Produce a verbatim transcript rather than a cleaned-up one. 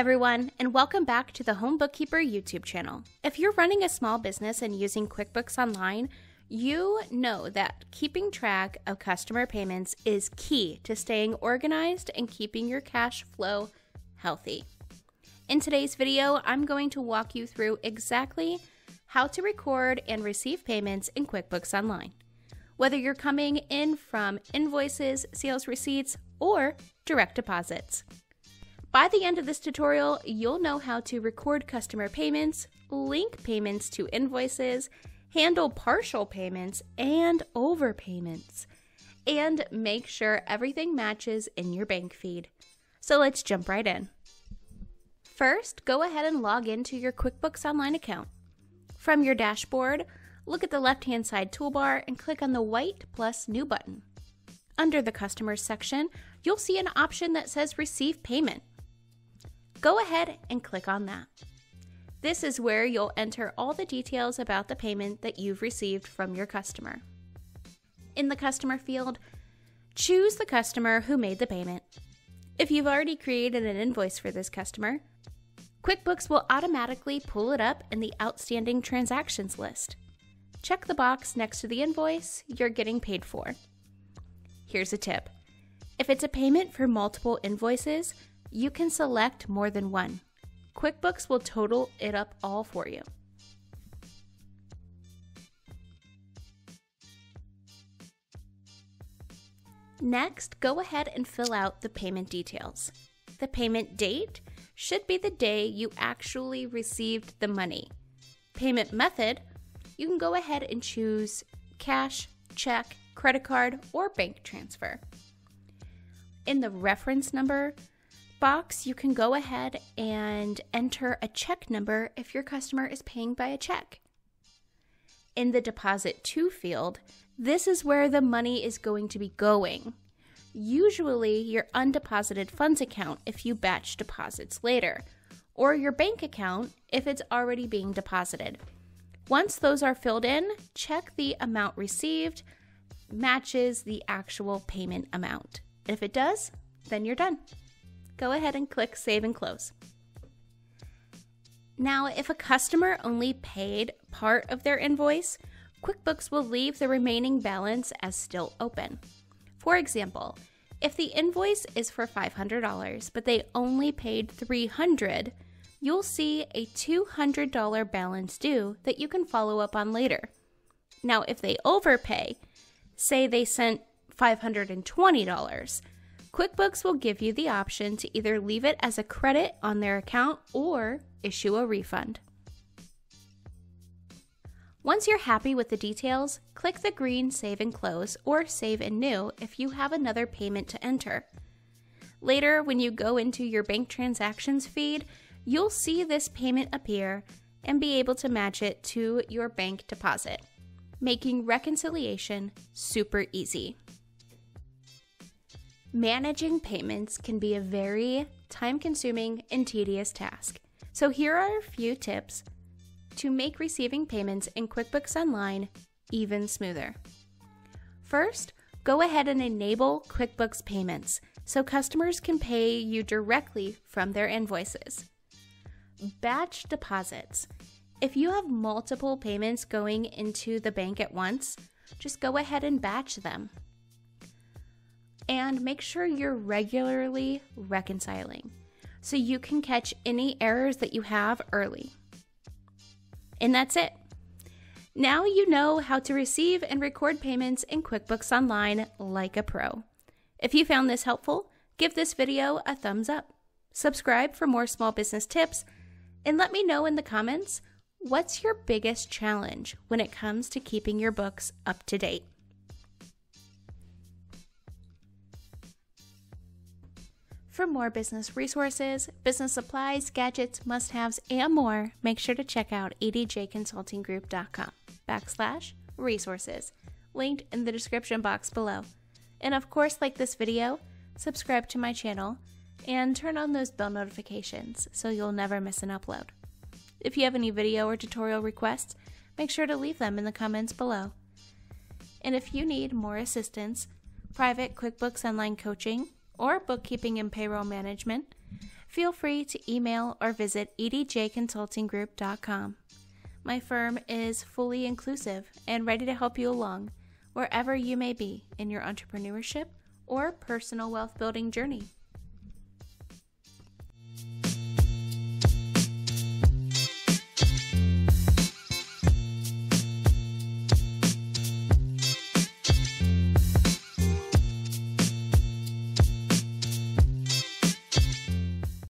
everyone, and welcome back to the Home Bookkeeper YouTube channel. If you're running a small business and using QuickBooks Online, you know that keeping track of customer payments is key to staying organized and keeping your cash flow healthy. In today's video, I'm going to walk you through exactly how to record and receive payments in QuickBooks Online. Whether you're coming in from invoices, sales receipts, or direct deposits. By the end of this tutorial, you'll know how to record customer payments, link payments to invoices, handle partial payments and overpayments, and make sure everything matches in your bank feed. So let's jump right in. First, go ahead and log into your QuickBooks Online account. From your dashboard, look at the left-hand side toolbar and click on the white plus new button. Under the Customers section, you'll see an option that says Receive Payment. Go ahead and click on that. This is where you'll enter all the details about the payment that you've received from your customer. In the customer field, choose the customer who made the payment. If you've already created an invoice for this customer, QuickBooks will automatically pull it up in the Outstanding Transactions list. Check the box next to the invoice you're getting paid for. Here's a tip. If it's a payment for multiple invoices, you can select more than one. QuickBooks will total it up all for you. Next, go ahead and fill out the payment details. The payment date should be the day you actually received the money. Payment method, you can go ahead and choose cash, check, credit card, or bank transfer. In the reference number box, you can go ahead and enter a check number if your customer is paying by a check. In the deposit to field, this is where the money is going to be going. Usually your undeposited funds account if you batch deposits later, or your bank account if it's already being deposited. Once those are filled in, check the amount received matches the actual payment amount. If it does, then you're done. Go ahead and click Save and Close. Now, if a customer only paid part of their invoice, QuickBooks will leave the remaining balance as still open. For example, if the invoice is for five hundred dollars, but they only paid three hundred dollars, you'll see a two hundred dollar balance due that you can follow up on later. Now, if they overpay, say they sent five hundred twenty dollars, QuickBooks will give you the option to either leave it as a credit on their account or issue a refund. Once you're happy with the details, click the green Save and Close or Save and New if you have another payment to enter. Later, when you go into your bank transactions feed, you'll see this payment appear and be able to match it to your bank deposit, making reconciliation super easy. Managing payments can be a very time-consuming and tedious task. So here are a few tips to make receiving payments in QuickBooks Online even smoother. First, go ahead and enable QuickBooks Payments so customers can pay you directly from their invoices. Batch deposits. If you have multiple payments going into the bank at once, just go ahead and batch them. And make sure you're regularly reconciling so you can catch any errors that you have early. And that's it. Now you know how to receive and record payments in QuickBooks Online like a pro. If you found this helpful, give this video a thumbs up. Subscribe for more small business tips, and let me know in the comments, what's your biggest challenge when it comes to keeping your books up to date? For more business resources, business supplies, gadgets, must-haves, and more, make sure to check out edjconsultinggroup.com backslash resources, linked in the description box below. And of course, like this video, subscribe to my channel, and turn on those bell notifications so you'll never miss an upload. If you have any video or tutorial requests, make sure to leave them in the comments below. And if you need more assistance, private QuickBooks Online coaching, or bookkeeping and payroll management, feel free to email or visit E D J consulting group dot com. My firm is fully inclusive and ready to help you along, wherever you may be in your entrepreneurship or personal wealth building journey.